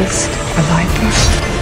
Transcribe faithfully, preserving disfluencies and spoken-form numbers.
is a viper.